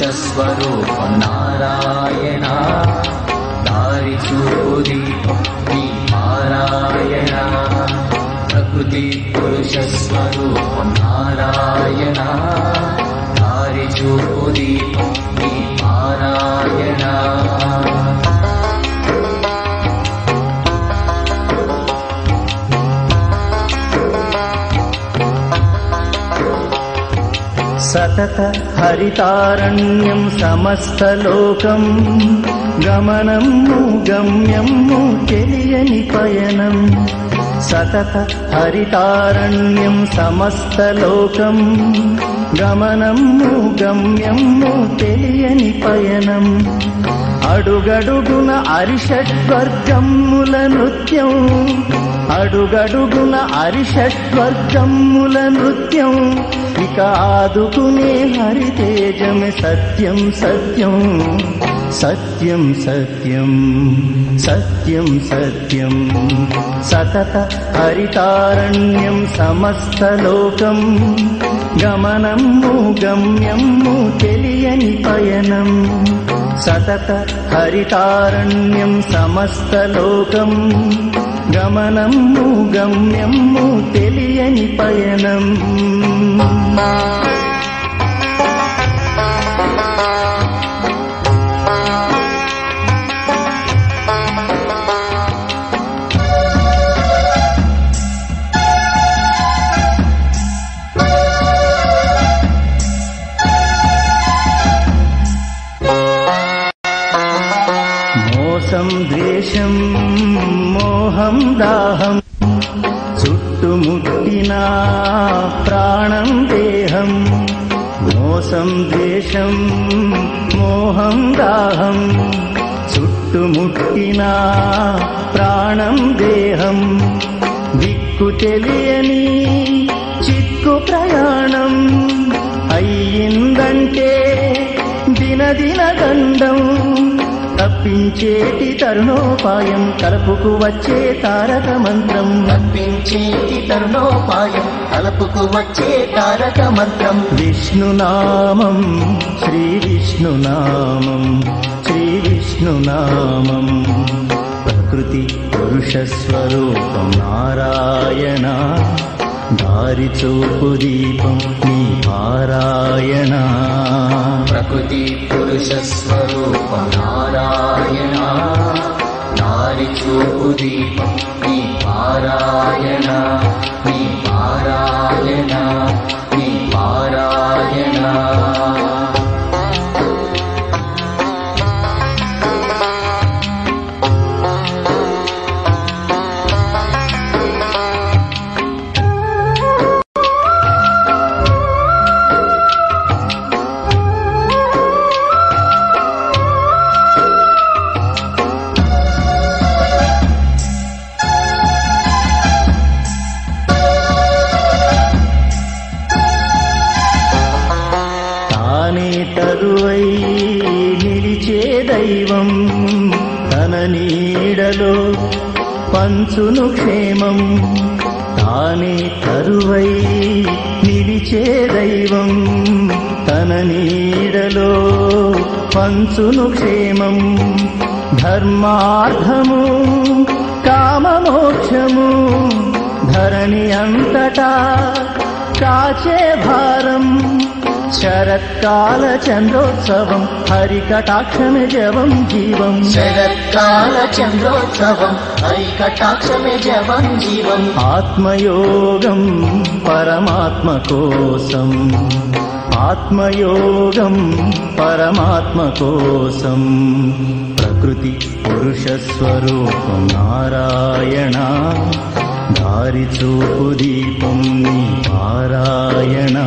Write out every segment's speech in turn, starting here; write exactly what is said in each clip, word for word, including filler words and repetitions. च स्वरूपं नारायण दारिचूदीपं नारायण प्रकृति पुरुष स्वरूपं नारायण दारिचूदीपं नारायण सतत हरितारण्यं समस्तलोकं गमनं गम्यं तेलियनि पयनं सतत हरितारण्यं समस्तलोकं गमनं गम्यं तेलियनि पयनं అడుగడుగున అరిషట్వర్గముల నృత్యం అడుగడుగున అరిషట్వర్గముల నృత్యం ఇక ఆదుకునే హరితేజమే సత్యం సత్యం సత్యం సత్యం సత్యం సత్యం సతత హరితారణ్యం సమస్తలోకం గమనం గమ్యం తెలియని పయనం सतत हरितारण्यं समस्तलोकं गमनं गम्यं तेलियनि पयनं ద్వేషం మోహం దాహం చుట్టుముట్టినా ప్రాణం దేహం మోసం ద్వేషం మోహం దాహం చుట్టుముట్టినా ప్రాణం దేహం దిక్కు తెలియని చిక్కు ప్రయాణం అయ్యిందంటే దినదిన దండం తప్పించేటి తరుణోపాయం తలపుకు వచ్చే తారక మంత్రం తప్పించేటి తరుణోపాయం తలపుకు వచ్చే తారక మంత్రం విష్ణునామం శ్రీ విష్ణునామం శ్రీ విష్ణునామం ప్రకృతి పురుష స్వరూపం నారాయణ దారి చూపు దీపం నీ నారాయణ ప్రకృతి పురుష స్వరూపం నారాయణ దారి చూపు దీపం నీ నారాయణ నీ నారాయణ నీ నారాయణ పంచును క్షేమం తానే తరువై నిలిచే దైవం తన నీడలో పంచును క్షేమం ధర్మార్థము కామమోక్షము ధరణి అంతటా కాచే భారం శరత్కాల చంద్రోత్సవం హరికటాక్షమే జవం జీవం శరత్కాల చంద్రోత్సవం హరికటాక్షమే జవం జీవం ఆత్మయోగం పరమాత్మ కోసం ఆత్మయోగం పరమాత్మ కోసం ప్రకృతి పురుష స్వరూపం నారాయణ దారి చూపు దీపం నీ నారాయణ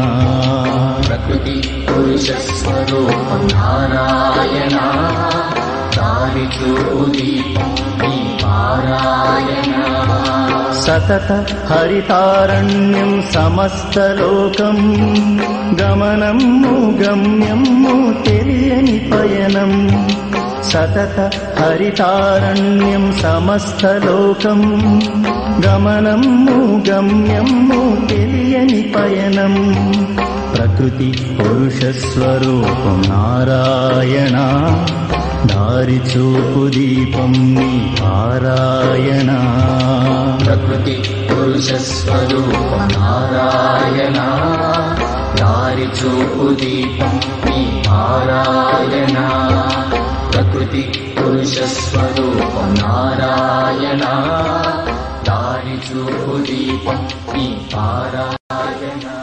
ప్రకృతి పురుష స్వరూపం నారాయణ దారి చూపు దీపం నీ నారాయణ సతత హరితారణ్యం సమస్తలోకం గమనం గమ్యం తెలియని పయనం सतत हरितारण्यं समस्तलोकं गमनं गम्यं तेलियनि पयनं प्रकृति पुरुषस्वरूपं नारायण दारिचूपु दीपं पारायण प्रकृति पुरुषस्वरूपं नारायण दारिचूपु दीपं पारायण प्रकृति पुरुषस्वरूपं नारायण दारिचूपु दीपं पारायण।